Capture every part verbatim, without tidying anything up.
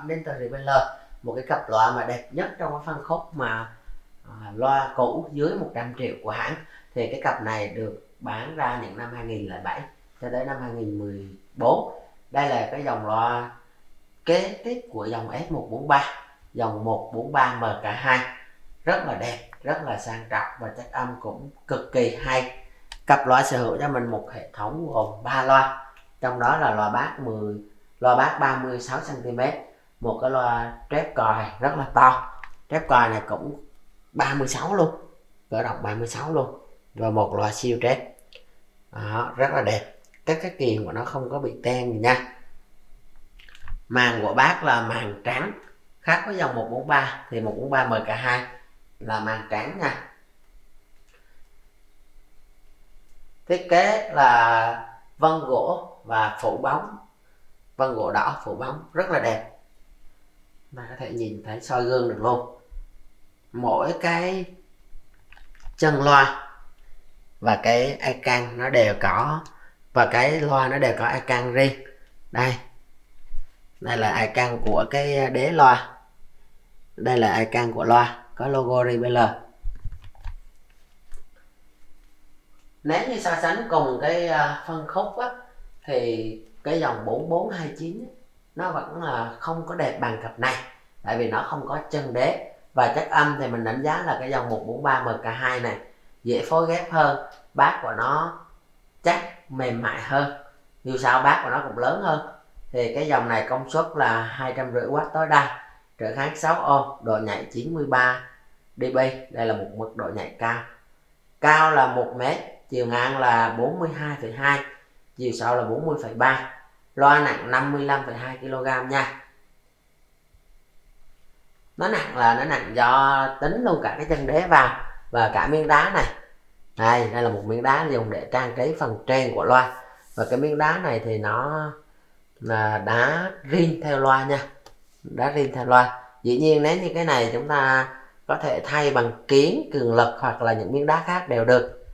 cặp đến từ Rebeller, một cái cặp loa mà đẹp nhất trong cái phân khúc mà à, loa cũ dưới một trăm triệu của hãng. Thì cái cặp này được bán ra những năm hai nghìn không trăm lẻ bảy cho tới năm hai nghìn không trăm mười bốn. Đây là cái dòng loa kế tiếp của dòng S một bốn ba, dòng một bốn ba M K hai, rất là đẹp, rất là sang trọng và chất âm cũng cực kỳ hay. Cặp loa sở hữu cho mình một hệ thống gồm ba loa, trong đó là loa bass loa bass ba mươi sáu xăng ti mét, một cái loa trép còi rất là to, trép còi này cũng ba mươi sáu luôn, cỡ rộng ba mươi sáu luôn, và một loa siêu trép đó, rất là đẹp. Các cái kiềm của nó không có bị ten gì nha. Màng của bác là màng trắng, khác với dòng một bốn ba thì một bốn ba M K hai là màng trắng nha. Thiết kế là vân gỗ và phủ bóng, vân gỗ đỏ phủ bóng rất là đẹp, mà có thể nhìn thấy soi gương được luôn. Mỗi cái chân loa và cái icon nó đều có, và cái loa nó đều có icon riêng. Đây, đây là icon của cái đế loa, đây là icon của loa, có logo Rebeller. Nếu như so sánh cùng cái phân khúc á, thì cái dòng bốn bốn hai chín nó vẫn là không có đẹp bằng cặp này, tại vì nó không có chân đế. Và chất âm thì mình đánh giá là cái dòng một bốn ba M K hai này dễ phối ghép hơn, bát của nó chắc mềm mại hơn, dù sao bát của nó cũng lớn hơn. Thì cái dòng này công suất là hai trăm rưỡi oát tối đa, trở kháng sáu ôm, độ nhạy chín mươi ba đê bê, đây là một mức độ nhạy cao. Cao là một mét, chiều ngang là bốn mươi hai phẩy hai, chiều sâu là bốn mươi phẩy ba. Loa nặng năm mươi lăm phẩy hai ki lô gam nha. Nó nặng là nó nặng do tính luôn cả cái chân đế vào và cả miếng đá này. Đây, đây là một miếng đá dùng để trang trí phần trên của loa. Và cái miếng đá này thì nó là đá riêng theo loa nha, đá riêng theo loa. Dĩ nhiên nếu như cái này chúng ta có thể thay bằng kiếng, cường lực hoặc là những miếng đá khác đều được,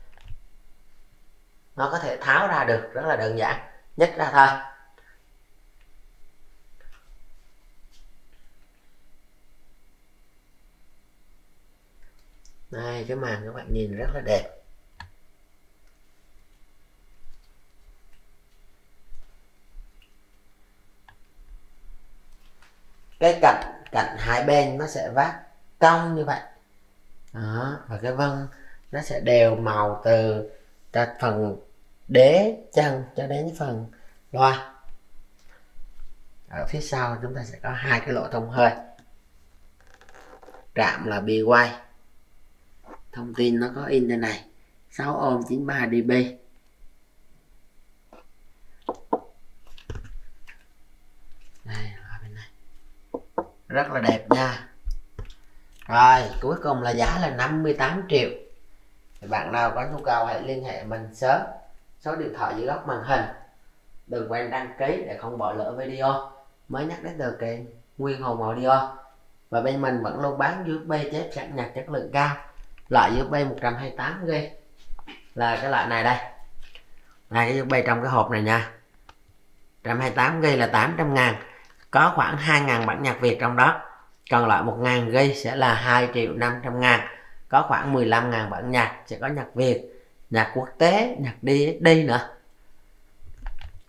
nó có thể tháo ra được, rất là đơn giản, nhấc ra thôi. Đây, cái màn các bạn nhìn rất là đẹp. Cái cạnh cạnh hai bên nó sẽ vát cong như vậy đó, và cái vân nó sẽ đều màu từ phần đế chân cho đến phần loa. Ở phía sau chúng ta sẽ có hai cái lỗ thông hơi, trạm là bi quay, thông tin nó có in trên này, sáu ôm chín mươi ba đê bê. Rất là đẹp nha. Rồi, cuối cùng là giá là năm mươi tám triệu. Thì bạn nào có nhu cầu hãy liên hệ mình sớm. Số điện thoại dưới góc màn hình. Đừng quên đăng ký để không bỏ lỡ video mới nhất đến từ kênh Nguyên Hồn Audio. Và bên mình vẫn luôn bán u ét bê chép sẵn nhạc chất lượng cao, loại u ét bê một trăm hai mươi tám gi-ga-bai là cái loại này đây. Này, cái u ét bê trong cái hộp này nha, một trăm hai mươi tám gi-ga-bai là tám trăm ngàn, có khoảng hai ngàn bản nhạc Việt trong đó, còn lại một ngàn gi-ga-bai sẽ là hai triệu năm trăm ngàn, có khoảng mười lăm ngàn bản nhạc, sẽ có nhạc Việt, nhạc quốc tế, nhạc đê ét đê nữa.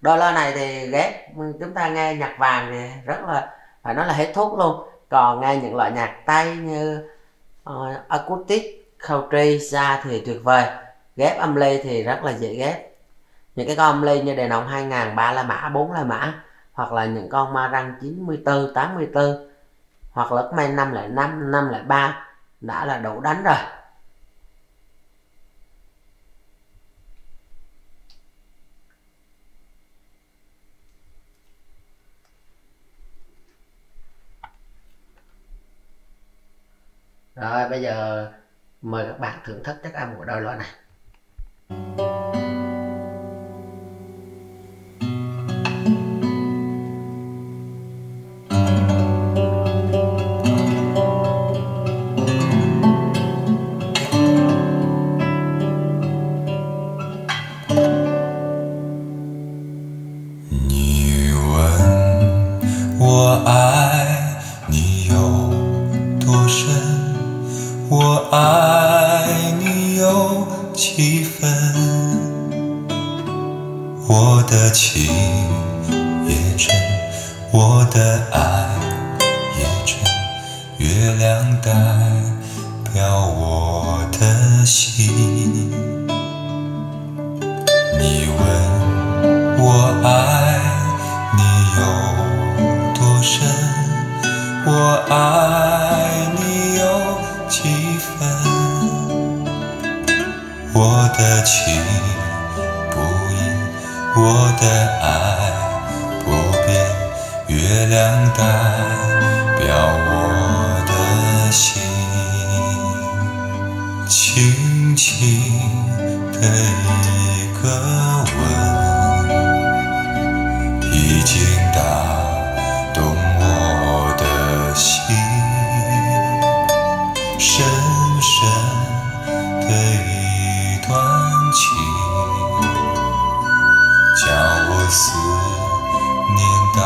Đôi loa này thì ghép chúng ta nghe nhạc vàng thì rất là phải nói là hết thuốc luôn, còn nghe những loại nhạc Tây như uh, acoustic, country, jazz thì tuyệt vời. Ghép âm ly thì rất là dễ ghép, những cái con âm ly như đèn nòng hai ngàn, ba la mã, bốn la mã, hoặc là những con ma răng chín mươi tư, tám mươi tư, hoặc là cái năm không năm, năm không ba đã là đủ đánh rồi. Rồi bây giờ mời các bạn thưởng thức chất âm của đôi loa này. Nhiều anh của ai 我的爱也趁月亮代表我的心。你问我爱你有多深，我爱你有几分？我的情不移，我的爱。 月亮代表我的心，轻轻的一个吻，已经打动我的心，深深的一段情，将我思念到。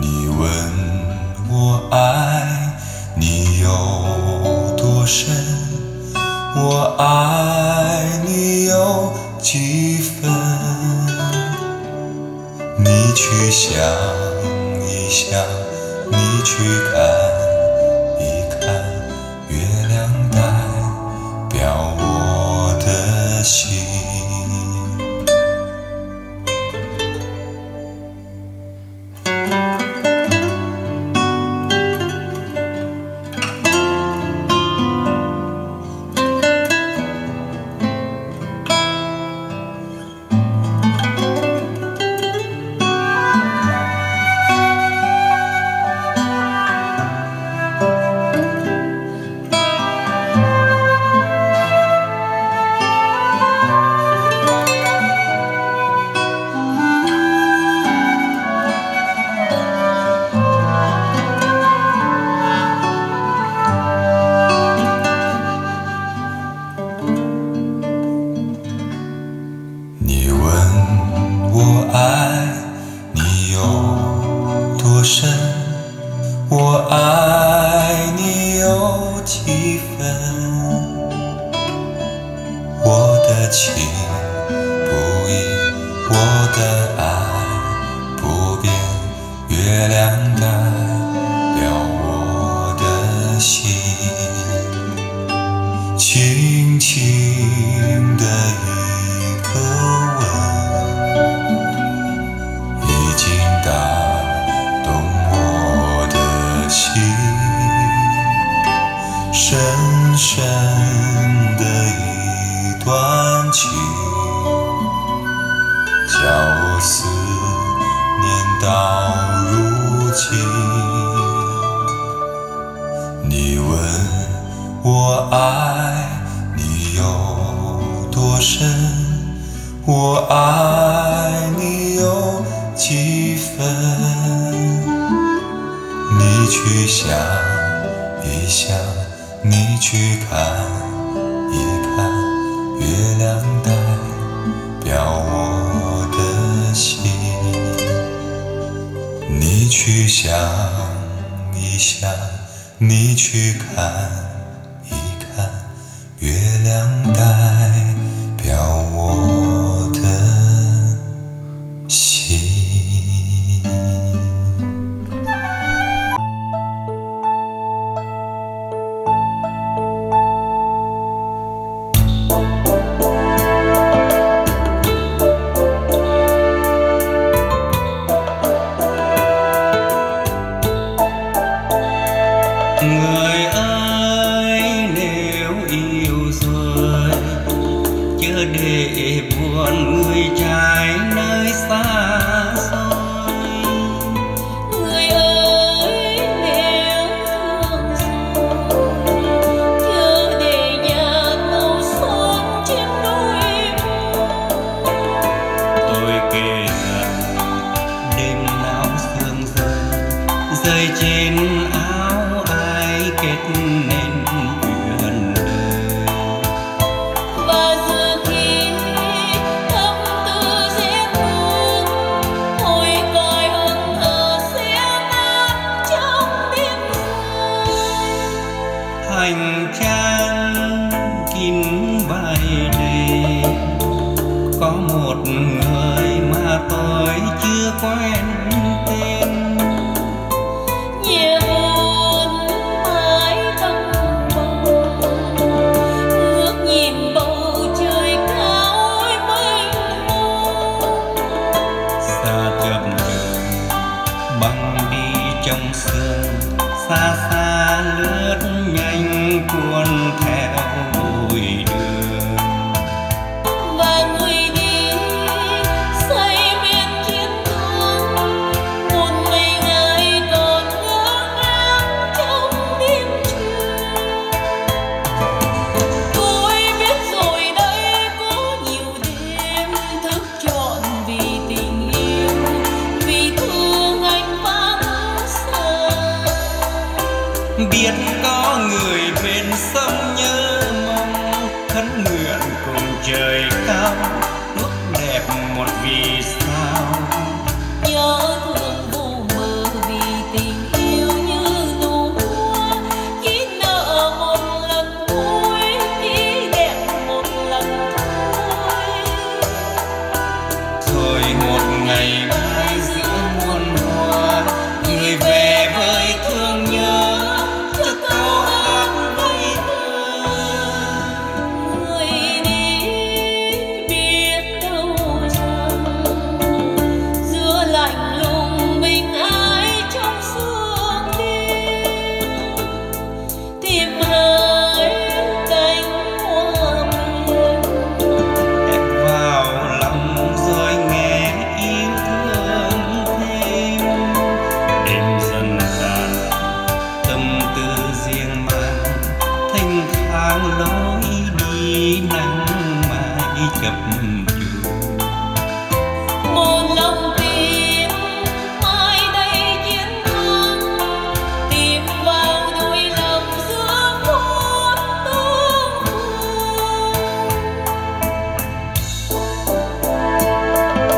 你问我爱你有多深，我爱你有几分？你去想一想，你去看一看，月亮代表我的心。 深，我爱你有几分？我的情不移，我的爱不变。月亮代表我的心，轻轻的一个吻，已经到。 深深的一段情，叫我思念到如今。你问我爱你有多深，我爱你有几分？你去想一想。 你去看一看，月亮代表我的心。你去想一想，你去看一看，月亮代表我的心。Người ơi nếu yêu rồi chớ để buồn người trai nơi xa xôi. Người ơi nếu thương rồi chớ để nhà ngâu xóm trên đôi môi. Tôi kể rằng đêm nào sương rơi rơi trên áo ai. Kết nên chuyện đời và giờ khi tâm tư dễ thương hồi còi hận ở sẽ tan trong tim rơi. Hành trang kín bài đề có một người quen tên nhớ buồn mãi tâm bầu ước nhìn bầu trời cao mênh mông xa chậm đường băng đi trong sương xa xa lướt nhanh cuốn theo bụi đường và người đi say bên chiến thắng một ngày ngày còn ngỡ ngàng trong đêm trường. Tôi biết rồi đây có nhiều đêm thức trọn vì tình yêu vì thương anh vắng xa biết có người bên sông nhớ mong khấn nguyện cùng trời cao ước đẹp một vì sao nhớ thương vô mơ vì tình yêu như nụ hoa chỉ nợ một lần thôi chỉ đẹp một lần thôi rồi một ngày mai giữa muôn hoa người về với thương nhớ cho câu hát với ta người đi biết đâu rằng giữa lạnh lùng bình ai trong sương đêm tìm hái cánh hoa mùa em vào lòng rồi nghe yêu thương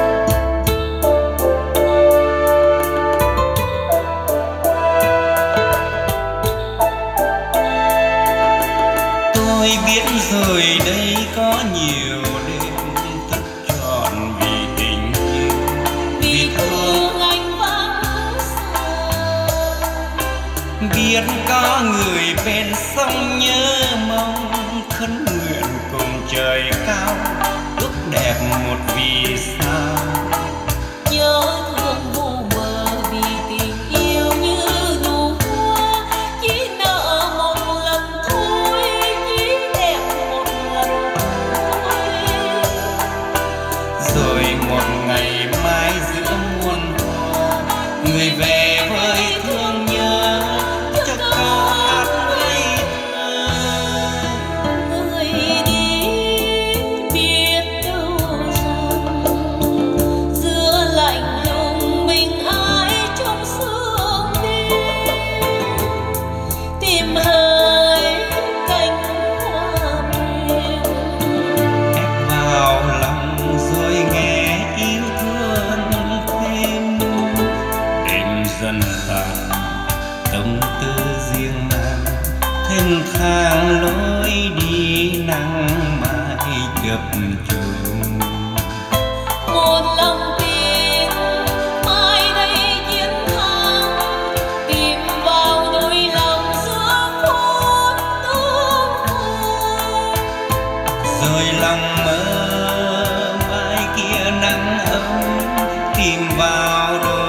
thêm đêm dần dần tâm tư riêng man thanh thang lối đi nắng mãi chập chờn một lòng tìm mai đây chiến thắng tìm vào đôi lòng giữa muôn tương vương. Tôi biết rồi đây có nhiều đêm thức trọn vì tình yêu vì thương anh vắng xa biết có người bên sông nhớ mong khấn nguyện cùng trời cao ước đẹp một vì sao nhớ thương vô bờ vì tình yêu như nụ hoa chỉ nợ một lần thôi chỉ đẹp một lần thôi rồi một ngày mai giữa muôn hoa người về với thương nhớ cho câu hát ngây thơ người đi biết đâu rằng giữa lạnh lùng bình ai trong sương đêm tìm hái cánh hoa mềm em vào lòng rồi nghe yêu thương thêm đêm dần dần tâm tư riêng man thênh thang lối đi nắng mãi chập chờn một lòng tìm mai đây chiến thắng tìm vào đôi lòng giữa muôn tương vương rồi lòng mơ mai kia nắng ấm tìm vào đôi